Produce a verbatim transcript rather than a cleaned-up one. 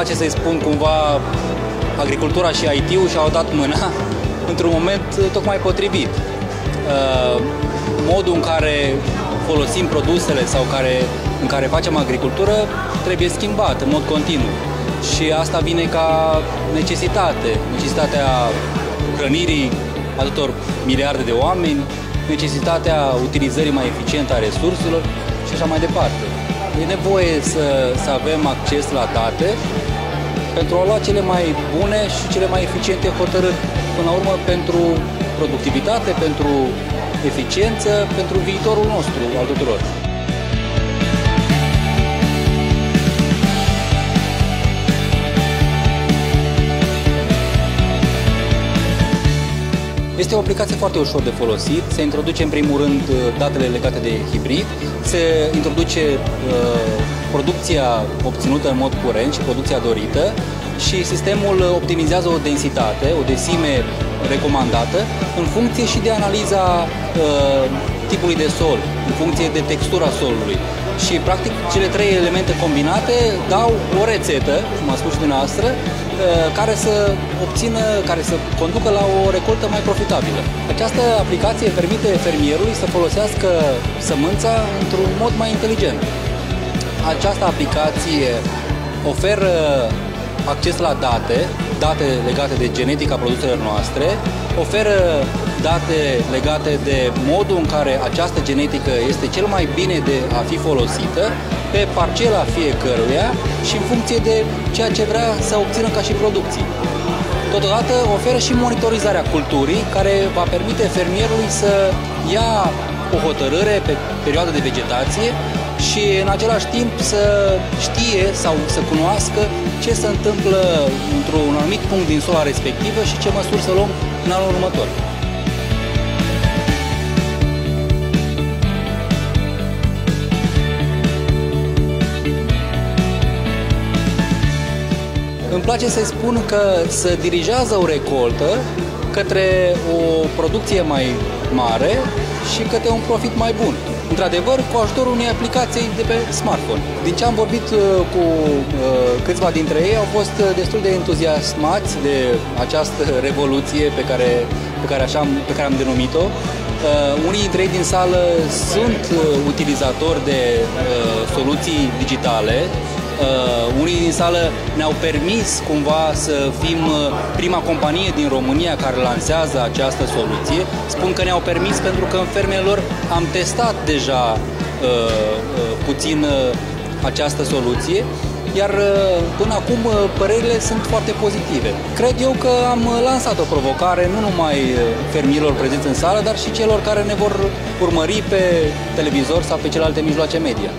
place să-i spun cumva agricultura și I T-ul și-au dat mâna într-un moment tocmai potrivit. Uh, modul în care folosim produsele sau care, în care facem agricultură trebuie schimbat în mod continuu. Și asta vine ca necesitate, necesitatea hrănirii atâtor miliarde de oameni, necesitatea utilizării mai eficiente a resurselor și așa mai departe. E nevoie să, să avem acces la date pentru a lua cele mai bune și cele mai eficiente hotărâri, până la urmă, pentru productivitate, pentru eficiență, pentru viitorul nostru al tuturor. Este o aplicație foarte ușor de folosit, se introduce în primul rând datele legate de hibrid, se introduce uh, producția obținută în mod curent și producția dorită și sistemul optimizează o densitate, o densime recomandată în funcție și de analiza uh, tipului de sol, în funcție de textura solului. Și practic cele trei elemente combinate dau o rețetă, cum a spus și dumneavoastră, care să obțină, care să conducă la o recoltă mai profitabilă. Această aplicație permite fermierului să folosească sămânța într-un mod mai inteligent. Această aplicație oferă acces la date, date legate de genetica produselor noastre, oferă date legate de modul în care această genetică este cel mai bine de a fi folosită pe parcela fiecăruia și în funcție de ceea ce vrea să obțină ca și producții. Totodată oferă și monitorizarea culturii, care va permite fermierului să ia o hotărâre pe perioada de vegetație și în același timp să știe sau să cunoască ce se întâmplă într-un anumit punct din sola respectivă și ce măsuri să luăm în anul următor. Îmi place să spun că se dirigează o recoltă către o producție mai mare și către un profit mai bun. Într-adevăr, cu ajutorul unei aplicații de pe smartphone. Din ce am vorbit cu câțiva dintre ei, au fost destul de entuziasmați de această revoluție pe care, pe care, așa am, pe care am denumit-o. Unii dintre ei din sală sunt utilizatori de soluții digitale. Uh, unii din sală ne-au permis cumva să fim prima companie din România care lansează această soluție. Spun că ne-au permis pentru că în fermele lor am testat deja uh, uh, puțin uh, această soluție, iar uh, până acum uh, părerile sunt foarte pozitive. Cred eu că am lansat o provocare nu numai fermierilor prezenți în sală, dar și celor care ne vor urmări pe televizor sau pe celelalte mijloace media.